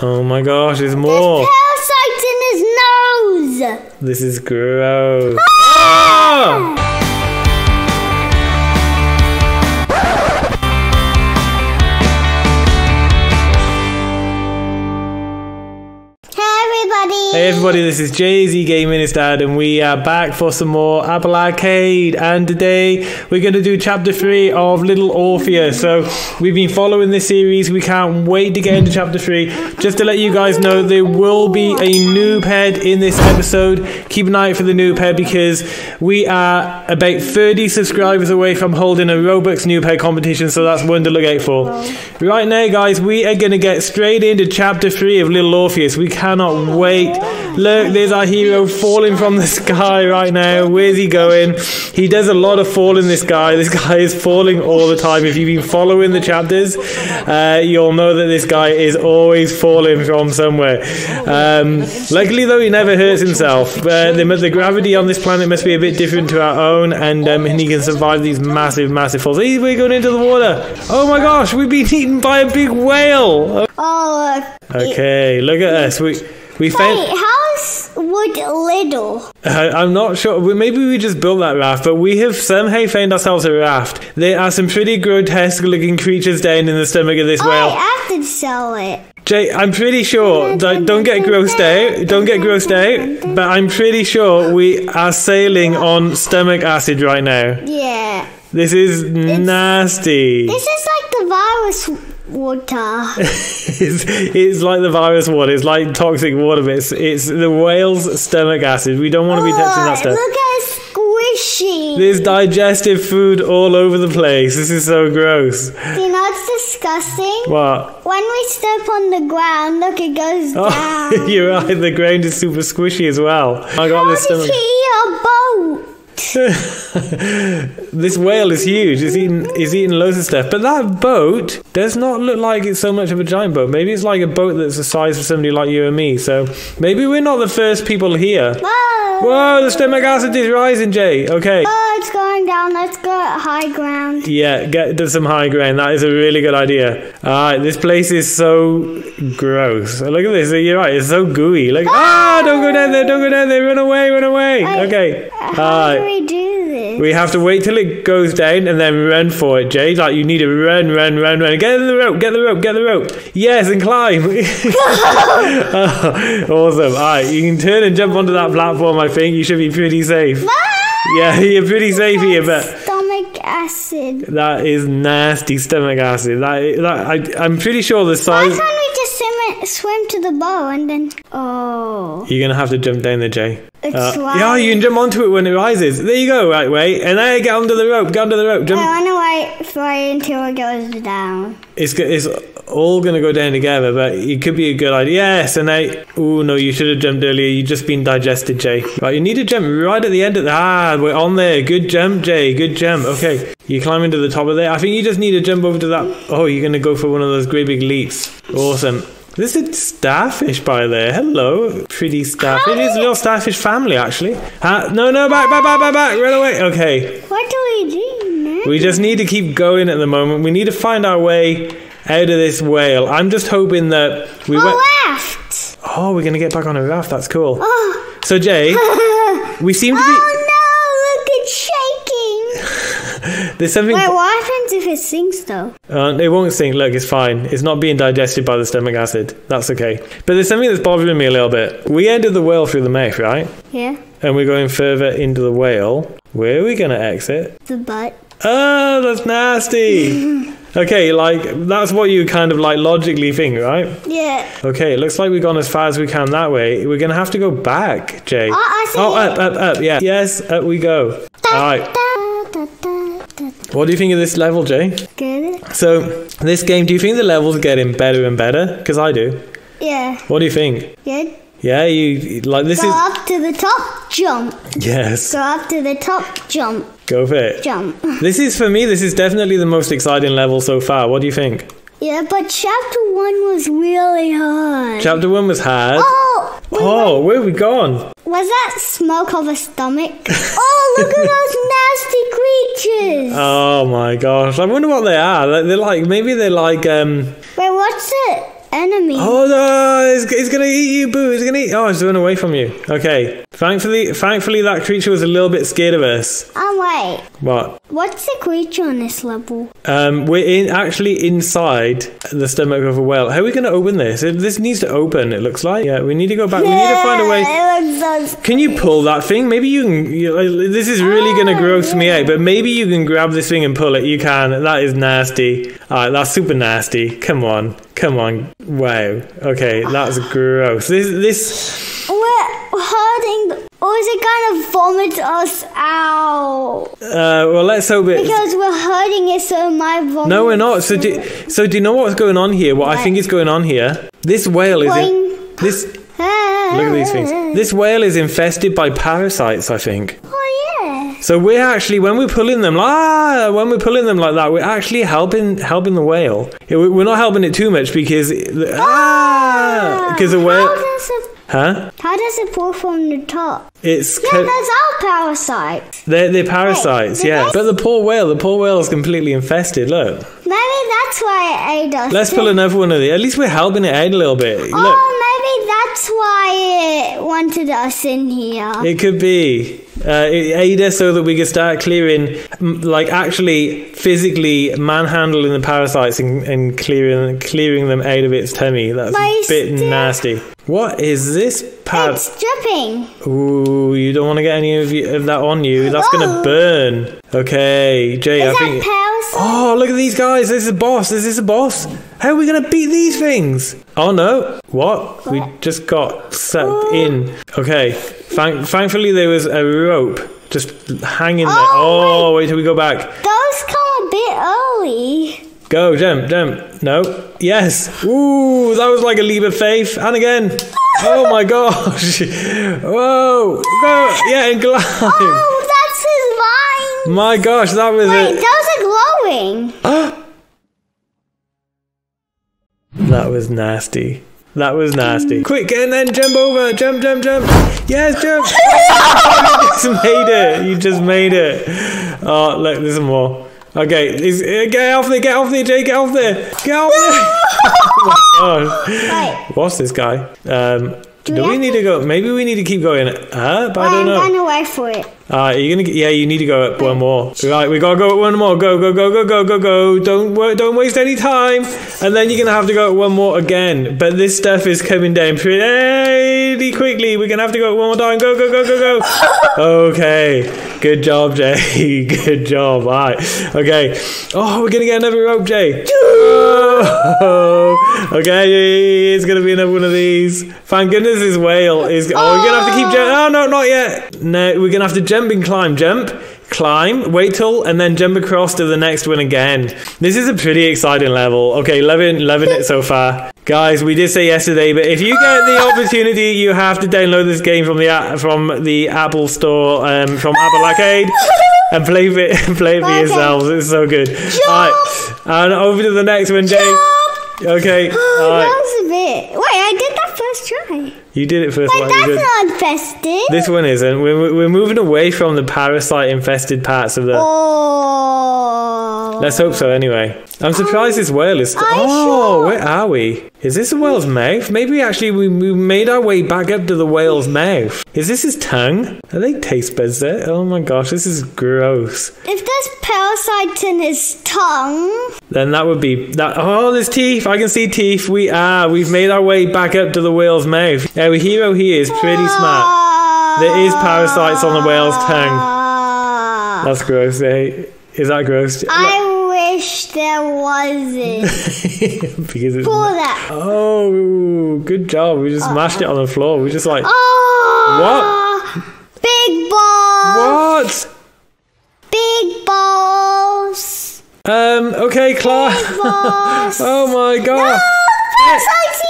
Oh my gosh, there's more! There's parasites in his nose! This is gross. Ah! Ah! Hey everybody, this is JayIsZGamer, it's Dad, and we are back for some more Apple Arcade, and today we're going to do chapter 3 of Little Orpheus. So we've been following this series, we can't wait to get into chapter 3. Just to let you guys know, there will be a noob head in this episode. Keep an eye out for the noob head because we are about 30 subscribers away from holding a Robux noob head competition, so that's one to look out for. Right now guys, we are going to get straight into chapter 3 of Little Orpheus. We cannot wait. Look, there's our hero falling from the sky right now. Where's he going? He does a lot of falling, this guy. This guy is falling all the time. If you've been following the chapters, you'll know that this guy is always falling from somewhere. Luckily, though, he never hurts himself. The gravity on this planet must be a bit different to our own, and he can survive these massive, massive falls. Hey, we're going into the water. Oh my gosh, we've been eaten by a big whale. Oh. Okay, look at us. Wait, how's wood little? I'm not sure. Maybe we just built that raft, but we have somehow found ourselves a raft. There are some pretty grotesque looking creatures down in the stomach of this whale. I have to sell it. Jay, I'm pretty sure, don't get grossed out, but I'm pretty sure we are sailing on stomach acid right now. Yeah. This is nasty. This is like the virus water. It's like the virus water. It's like toxic water, but it's the whale's stomach acid. We don't want to be touching that stuff. Look at it squishy. There's digestive food all over the place. This is so gross. You know it's disgusting? What? When we step on the ground, look, it goes down. You're right. The ground is super squishy as well. I got this stomach. How did he eat a boat? This whale is huge. It's eating loads of stuff. But that boat does not look like it's so much of a giant boat. Maybe it's like a boat that's the size of somebody like you and me. So maybe we're not the first people here. Whoa! Whoa! The stomach acid is rising, Jay. Okay. Oh, it's going down. Let's go at high ground. Yeah, get to some high ground. That is a really good idea. All right, this place is so gross. Look at this. You're right. It's so gooey. Like, ah! Don't go down there. Don't go down there. Run away. Run away. Okay. All right. We do this? We have to wait till it goes down and then run for it, Jay. Like, you need to run. Get the rope, get the rope. Yes, and climb. Oh, awesome. All right, you can turn and jump onto that platform, I think. You should be pretty safe. Yeah, you're pretty safe here, but... Stomach acid. That is nasty stomach acid. I'm pretty sure the size... Why can't we just swim to the bow and then... Oh. You're going to have to jump down there, Jay. Yeah, you can jump onto it when it rises. There you go, right way. And now get under the rope, Jump. I want to wait for it until it goes down. It's all going to go down together, but it could be a good idea. Yes, and now... Oh, no, you should have jumped earlier. You've just been digested, Jay. Right, you need to jump right at the end of the... Ah, we're on there. Good jump, Jay. Good jump. Okay, you climb into the top of there. I think you just need to jump over to that... Oh, you're going to go for one of those great big leaps. Awesome. There's a starfish by there. Hello, pretty starfish. It is a little starfish family, actually. No, back. Run away. Okay. What do we do now? We just need to keep going at the moment. We need to find our way out of this whale. I'm just hoping that we raft. Oh, we're going to get back on a raft. That's cool. Oh. So, Jay, we seem to be... Oh, no, look, it's shaking. There's something... Wait, what? If it sinks though, it won't sink. Look, it's fine. It's not being digested by the stomach acid. That's okay. But there's something that's bothering me a little bit. We entered the whale through the mouth, right? Yeah. And we're going further into the whale. Where are we going to exit? The butt. Oh, that's nasty. Okay, like that's what you kind of like logically think, right? Yeah. Okay, it looks like we've gone as far as we can that way. We're gonna have to go back, Jay. Up. Yeah. Yes, up we go. All right. What do you think of this level, Jay? Good. So, this game, do you think the level's getting better and better? Because I do. Yeah. What do you think? Good. Yeah, you like this Go up to the top, jump. Yes. Go up to the top, jump. Go for it. Jump. This is definitely the most exciting level so far. What do you think? Yeah, but chapter 1 was really hard. Chapter 1 was hard. Oh, where are we gone? Was that smoke of a stomach? Oh, look at those nasty creatures! Oh my gosh, I wonder what they are. They're like, maybe they're like. Wait, what's it? Enemy. Oh no! gonna eat you, boo. It's gonna eat. Oh, it's run away from you. Okay. Thankfully, that creature was a little bit scared of us. Oh wait. What? What's the creature on this level? We're actually inside the stomach of a whale. How are we gonna open this? This needs to open. It looks like. Yeah, we need to go back. Yeah, we need to find a way. It looks so can you pull that thing? Maybe you can. This is really gonna gross me out. But maybe you can grab this thing and pull it. You can. That is nasty. Alright, that's super nasty. Come on. Come on. Wow. Okay, that's gross. This... We're hurting, or is it going to vomit us out? Well, let's hope it... Because we're hurting it, so it might vomit. No, we're not. So do you know what's going on here? What I think is going on here? This whale is... This... Look at these things. This whale is infested by parasites, I think. So we're actually, when we're pulling them, like that, we're actually helping the whale. We're not helping it too much because the whale. How does it pull from the top? Yeah, those are parasites. They're parasites, yeah. But the poor whale is completely infested. Look. Maybe that's why it ate us. Let's pull another one of these. At least we're helping it out a little bit. Oh, look. That's why it wanted us in here. It could be. It aided us so that we could start clearing, like actually physically manhandling the parasites and clearing them out of its tummy. That's a bit nasty. What is this pad? It's dripping. Ooh, you don't want to get any of that on you. That's going to burn. Okay, Jay, I think... Oh, look at these guys. This is a boss. Is this a boss? How are we going to beat these things? Oh, no. What? We just got sucked in. Okay. Thankfully, there was a rope just hanging there. Oh, wait till we go back. Those come a bit early. Go, jump. No. Yes. Ooh, that was like a leap of faith. And again. Oh, my gosh. Whoa. Go. Yeah, and glide. Oh, that's his line. My gosh, that was it. Wait, those are glowing. That was nasty. That was nasty. Quick, and then jump over. Jump. Yes, jump. You just made it. Oh, look, there's some more. Okay, get off there, Jay, get off there. Oh my gosh. What's this guy? Do we need to go? Maybe we need to keep going up. I don't know. I'm going away for it. Yeah, you need to go up one more. Right, we gotta go up one more. Go. Don't waste any time. And then you're gonna have to go up one more again. But this stuff is coming down pretty quickly. We're gonna have to go up one more time. Go. Okay. Good job, Jay. Good job. All right. Okay. Oh, we're gonna get another rope, Jay. Oh. Okay. It's gonna be another one of these. Thank goodness this whale is. Oh, we're gonna have to keep jumping. Oh no, not yet. No, we're gonna have to jump. Jump and climb, wait till, and then jump across to the next one again. This is a pretty exciting level. Okay, loving it so far. Guys, we did say yesterday, but if you get the opportunity, you have to download this game from the Apple Store, from Apple Arcade, and play it for yourselves. It's so good. Jump. All right, and over to the next one, Jay. Okay. Oh, right. That was a bit. Wait, I did that first try. You did it first. Wait, that's not infested. This one isn't. We're moving away from the parasite-infested parts of the... Oh. Let's hope so, anyway. I'm surprised this whale is... where are we? Is this the whale's mouth? Maybe actually we made our way back up to the whale's mouth. Is this his tongue? Are they taste buds there? Oh my gosh, this is gross. If there's parasites in his tongue... Then that would be... Oh, there's teeth. I can see teeth. We've made our way back up to the whale's mouth. Our hero here is pretty smart. There is parasites on the whale's tongue. That's gross, eh? Is that gross? I wish there wasn't. Because it's that. Oh, good job. We just smashed it on the floor. We just like... Oh, what? Big balls. What? Big balls. Okay, Clara. Big balls. Oh, my God. No, parasites.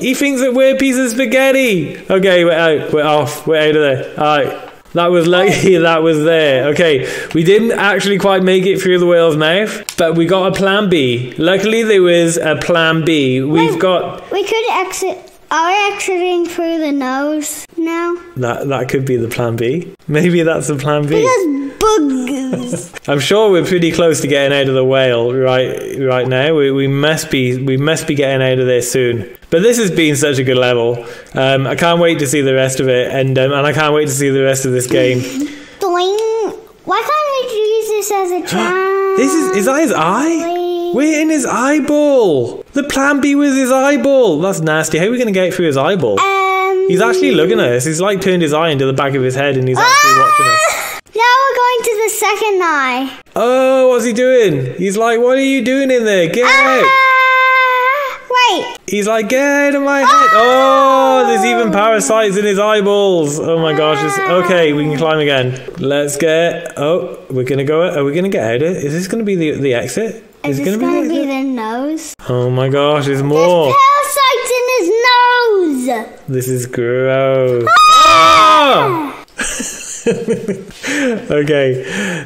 He thinks that we're pieces of spaghetti. Okay, we're out. We're off. We're out of there. All right. That was lucky. That was there. Okay. We didn't actually quite make it through the whale's mouth, but we got a plan B. Luckily, there was a plan B. We could exit. Are we exiting through the nose now? That could be the plan B. Maybe that's the plan B. Because bugs. I'm sure we're pretty close to getting out of the whale right now. We must be getting out of there soon. But this has been such a good level. I can't wait to see the rest of it, and I can't wait to see the rest of this game. Doing? Why can't we use this as a jam? This is that his eye? We're in his eyeball. The plan B was his eyeball. That's nasty. How are we going to get through his eyeball? He's actually looking at us. He's like turned his eye into the back of his head, and he's actually watching us. Now we're going to the second eye. Oh, what's he doing? He's like, what are you doing in there? Get out. Wait. He's like, get out of my head. Oh, there's even parasites in his eyeballs. Oh my gosh. Okay, we can climb again. Let's get... Oh, we're going to go... Are we going to get out of it? Is this going to be the exit? Is this going to be the nose? Oh my gosh, there's more. There's parasites in his nose. This is gross. Ah! Okay,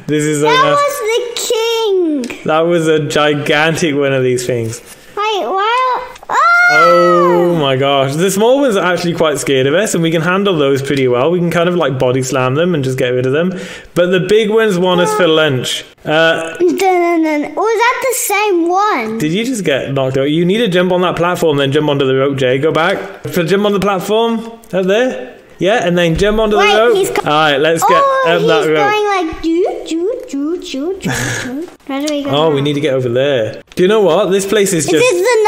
this is... That was the king. That was a gigantic one of these things. Wait, what? Oh my gosh. The small ones are actually quite scared of us, and we can handle those pretty well. We can kind of like body slam them and just get rid of them. But the big ones want us for lunch. Was that the same one? Did you just get knocked out? You need to jump on that platform, then jump onto the rope, Jay. Go back. Jump on the platform. Up there. Yeah, and then jump onto the rope. Alright, let's get up that rope. Going like do. Where do we go? Oh, we need to get over there. Do you know what? This place is just... This is the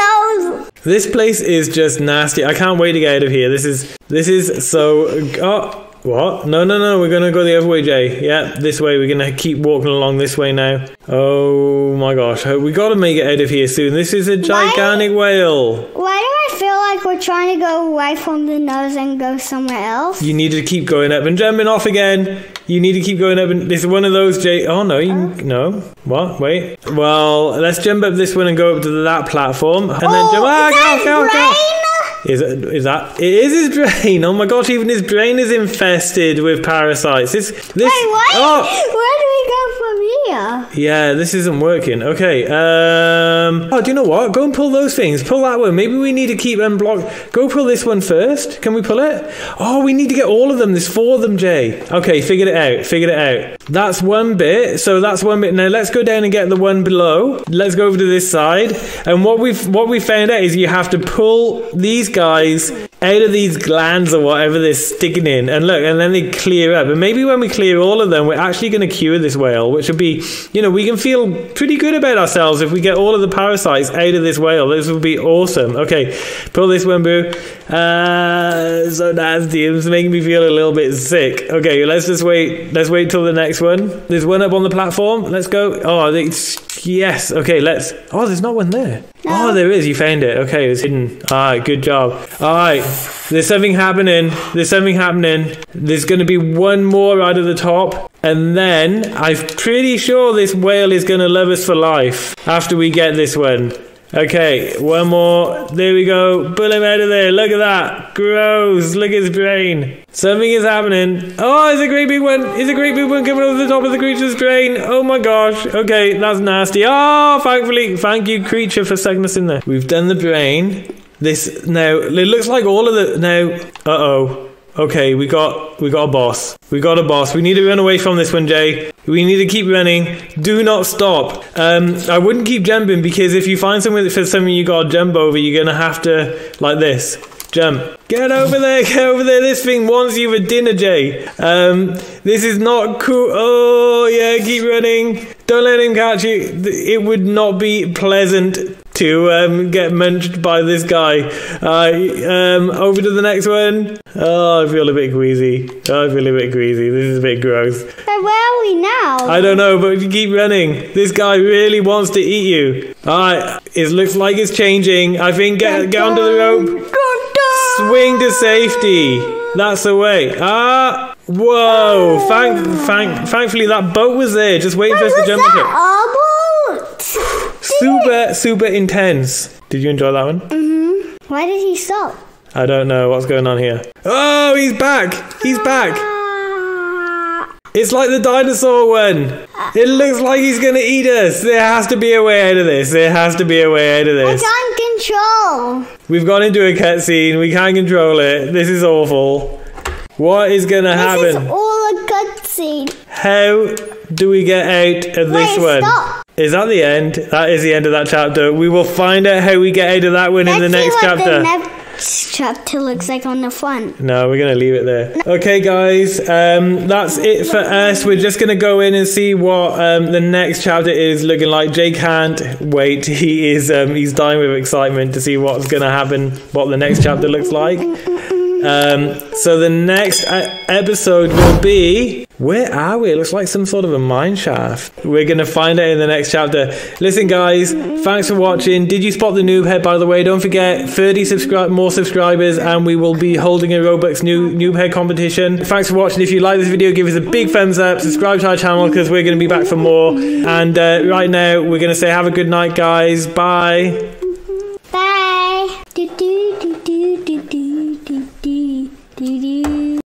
nose! This place is just nasty. I can't wait to get out of here. This is so... Oh, what? No. We're going to go the other way, Jay. Yeah, this way. We're going to keep walking along this way now. Oh, my gosh. We got to make it out of here soon. This is a gigantic whale. Why do we're trying to go away from the nose and go somewhere else? You need to keep going up and jumping off again. You need to keep going up, and this is one of those Oh no, no. What? Wait. Well, let's jump up this one and go up to that platform, and then jump. Go. It is his drain. Oh my gosh! Even his drain is infested with parasites. Wait, what? Where do we go from here? Yeah, this isn't working. Okay. Oh, do you know what? Go and pull those things. Pull that one. Maybe we need to keep unblocked. Go pull this one first. Can we pull it? Oh, we need to get all of them. There's 4 of them, Jay. Okay, figured it out. That's one bit. So that's one bit. Now let's go down and get the one below. Let's go over to this side. And what we found out is you have to pull these guys out of these glands or whatever they're sticking in, and look, and then they clear up, and maybe when we clear all of them, we're actually going to cure this whale, which would be, you know, we can feel pretty good about ourselves if we get all of the parasites out of this whale. This would be awesome. Okay, pull this one, boo. So nasty, it's making me feel a little bit sick. Okay, let's just wait. Let's wait till the next one. There's one up on the platform. Let's go. Oh, yes. Okay, let's... Oh, there's not one there. No. Oh, there is. You found it. Okay, it's hidden. Alright, good job. Alright, there's something happening. There's going to be one more right at the top. And then, I'm pretty sure this whale is going to love us for life after we get this one. Okay, one more. There we go. Pull him out of there. Look at that. Gross. Look at his brain. Something is happening. Oh, it's a great big one. It's a great big one coming over the top of the creature's brain. Oh my gosh. Okay, that's nasty. Oh, thankfully. Thank you, creature, for sucking us in there. We've done the brain. This, now, it looks like all of the, now, uh-oh. Okay, we got a boss. We need to run away from this one, Jay. We need to keep running. Do not stop. I wouldn't keep jumping, because if you find something for something you gotta jump over, you're gonna have to, like this. Jump. Get over there, get over there. This thing wants you for dinner, Jay. This is not cool. Oh, yeah, keep running. Don't let him catch you. It would not be pleasant to get munched by this guy. Over to the next one. Oh, I feel a bit queasy. This is a bit gross. So where are we now? I don't know, but you keep running. This guy really wants to eat you. Alright, it looks like it's changing. I think get onto the rope. Swing to safety. That's the way. Ah, whoa. Thankfully that boat was there, just waiting for us to jump into it. Super intense. Did you enjoy that one? Mm-hmm. Why did he stop? I don't know what's going on here. Oh, he's back. It's like the dinosaur one. It looks like he's going to eat us. There has to be a way out of this. I can't control. We've gone into a cutscene. We can't control it. This is awful. What is going to happen? This is all a cutscene. How do we get out of this one? Stop. Is that the end? That is the end of that chapter. We will find out how we get out of that one in the next chapter. Chapter looks like on the front. No, we're gonna leave it there. Okay guys, that's it for us. We're just gonna go in and see what the next chapter is looking like. Jay can't wait. He is he's dying with excitement to see what's gonna happen, what the next chapter looks like. So the next episode will be, where are we? It looks like some sort of a mine shaft. We're going to find out in the next chapter. Listen guys, thanks for watching. Did you spot the noob head, by the way? Don't forget, 30 more subscribers and we will be holding a Robux noob head competition. Thanks for watching. If you like this video, give us a big thumbs up, subscribe to our channel because we're going to be back for more. And right now, we're going to say have a good night guys. Bye.